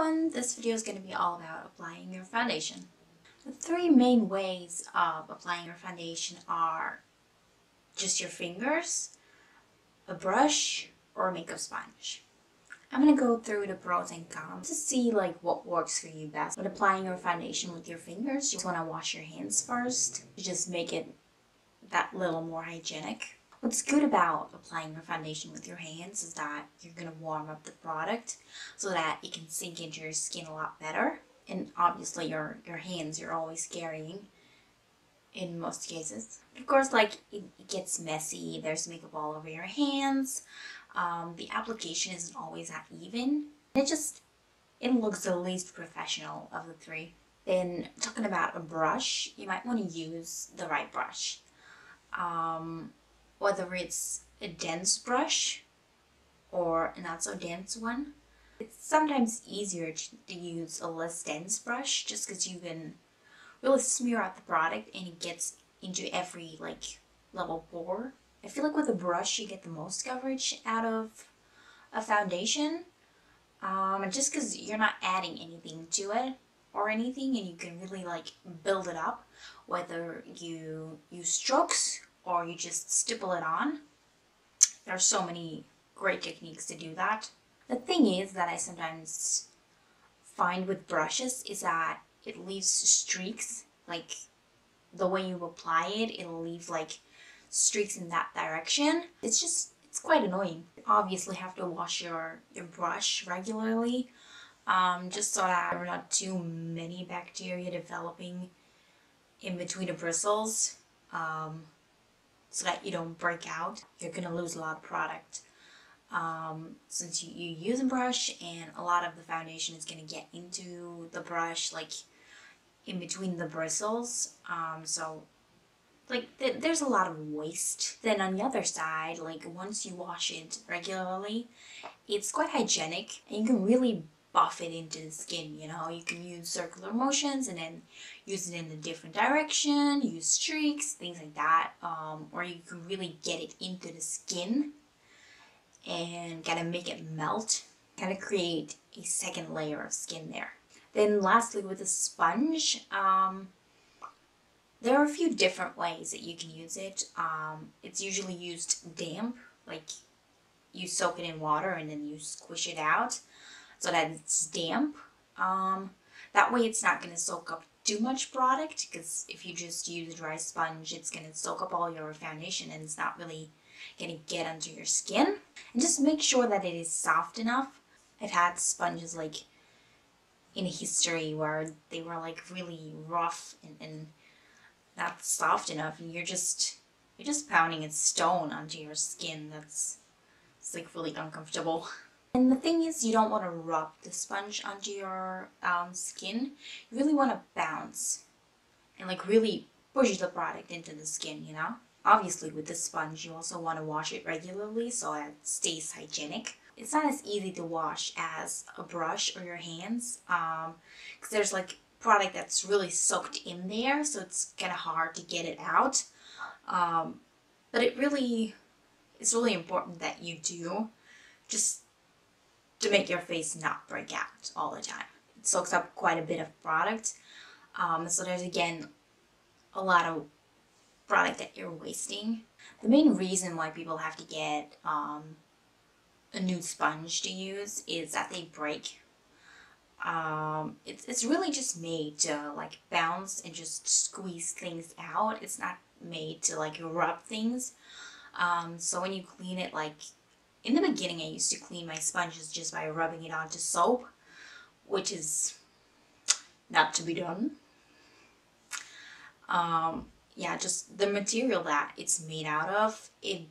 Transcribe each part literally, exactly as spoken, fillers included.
everyone, this video is going to be all about applying your foundation. The three main ways of applying your foundation are just your fingers, a brush, or a makeup sponge. I'm going to go through the pros and cons to see like what works for you best. When applying your foundation with your fingers, you just want to wash your hands first to just make it that little more hygienic. What's good about applying your foundation with your hands is that you're going to warm up the product so that it can sink into your skin a lot better. And obviously your, your hands you're always carrying in most cases. Of course, like it, it gets messy, there's makeup all over your hands. Um, the application isn't always that even. It just, it looks the least professional of the three. Then talking about a brush, you might want to use the right brush. Um, whether it's a dense brush or a not so dense one. It's sometimes easier to, to use a less dense brush just because you can really smear out the product and it gets into every like level pore. I feel like with a brush you get the most coverage out of a foundation, um, just because you're not adding anything to it or anything, and you can really like build it up, whether you use strokes or you just stipple it on. There are so many great techniques to do that. The thing is that I sometimes find with brushes is that it leaves streaks, like the way you apply it, it'll leave like streaks in that direction. It's just, it's quite annoying. You obviously have to wash your, your brush regularly, um, just so that there are not too many bacteria developing in between the bristles, um, so that you don't break out. You're gonna lose a lot of product um, since you, you use a brush, and a lot of the foundation is gonna get into the brush, like in between the bristles. Um, so Like, th there's a lot of waste. Then on the other side, like, once you wash it regularly, it's quite hygienic, and you can really buff it into the skin, you know? You can use circular motions, and then use it in a different direction, use streaks, things like that. Um, or you can really get it into the skin, and kind of make it melt, kind of create a second layer of skin there. Then lastly, with a sponge, um... there are a few different ways that you can use it. Um, it's usually used damp, like you soak it in water and then you squish it out so that it's damp. Um, that way it's not going to soak up too much product, because if you just use a dry sponge, it's going to soak up all your foundation and it's not really going to get under your skin. And just make sure that it is soft enough. I've had sponges like in history where they were like really rough and, and not soft enough, and you're just you're just pounding a stone onto your skin. That's, it's like really uncomfortable. And the thing is, you don't want to rub the sponge onto your um, skin. You really want to bounce and like really push the product into the skin, you know? Obviously with the sponge you also want to wash it regularly so that it stays hygienic. It's not as easy to wash as a brush or your hands, um, because there's like product that's really soaked in there, so it's kind of hard to get it out. Um, but it really, it's really important that you do, just to make your face not break out all the time. It soaks up quite a bit of product, um, so there's again a lot of product that you're wasting. The main reason why people have to get um, a new sponge to use is that they break. Um, it's, it's really just made to like bounce and just squeeze things out. It's not made to like rub things. Um, so when you clean it, like in the beginning I used to clean my sponges just by rubbing it onto soap, which is not to be done. Um, yeah, just the material that it's made out of, it,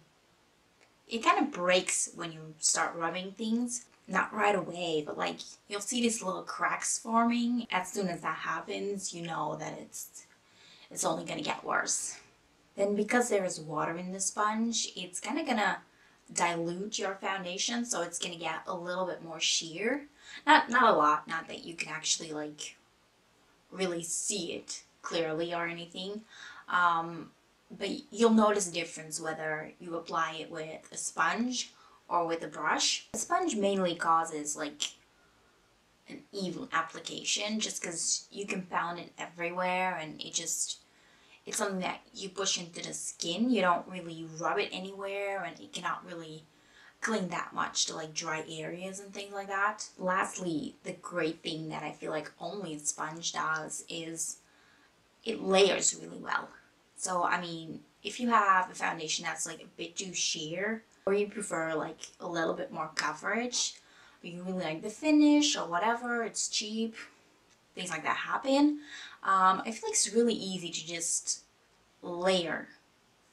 it kind of breaks when you start rubbing things. Not right away, but like you'll see these little cracks forming. As soon as that happens, you know that it's it's only gonna get worse. Then because there is water in the sponge, it's kind of gonna dilute your foundation, so it's gonna get a little bit more sheer. Not not a lot, not that you can actually like really see it clearly or anything, um, but you'll notice a difference whether you apply it with a sponge or with a brush. A sponge mainly causes like an evil application just because you can found it everywhere, and it just, it's something that you push into the skin. You don't really rub it anywhere, and it cannot really cling that much to like dry areas and things like that. Lastly, the great thing that I feel like only sponge does is it layers really well. So I mean, if you have a foundation that's like a bit too sheer, or you prefer like a little bit more coverage, but you really like the finish or whatever, it's cheap, things like that happen. Um, I feel like it's really easy to just layer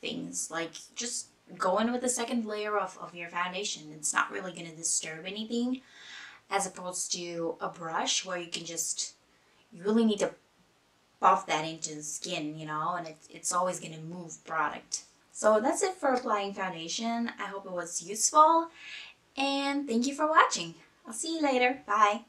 things, like just go in with the second layer of, of your foundation. It's not really going to disturb anything, as opposed to a brush where you can just, you really need to buff that into the skin, you know, and it's, it's always going to move product. So that's it for applying foundation. I hope it was useful, and thank you for watching. I'll see you later. Bye.